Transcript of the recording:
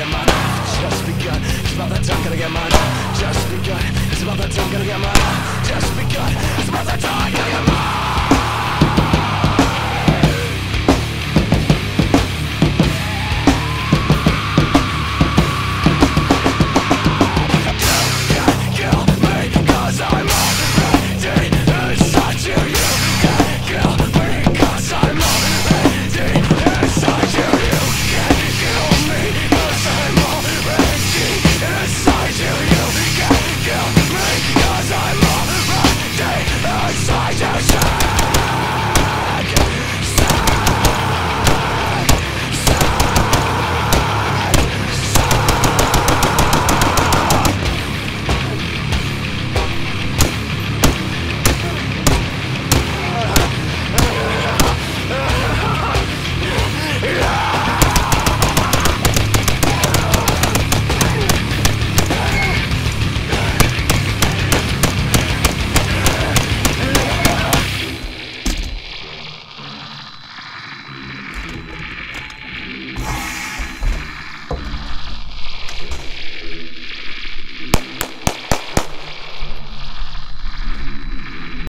gonna get mine, just begun. It's about that time, gonna get mine, just begun. It's about that time, gonna get mine, just begun. It's about that time, gonna get mine.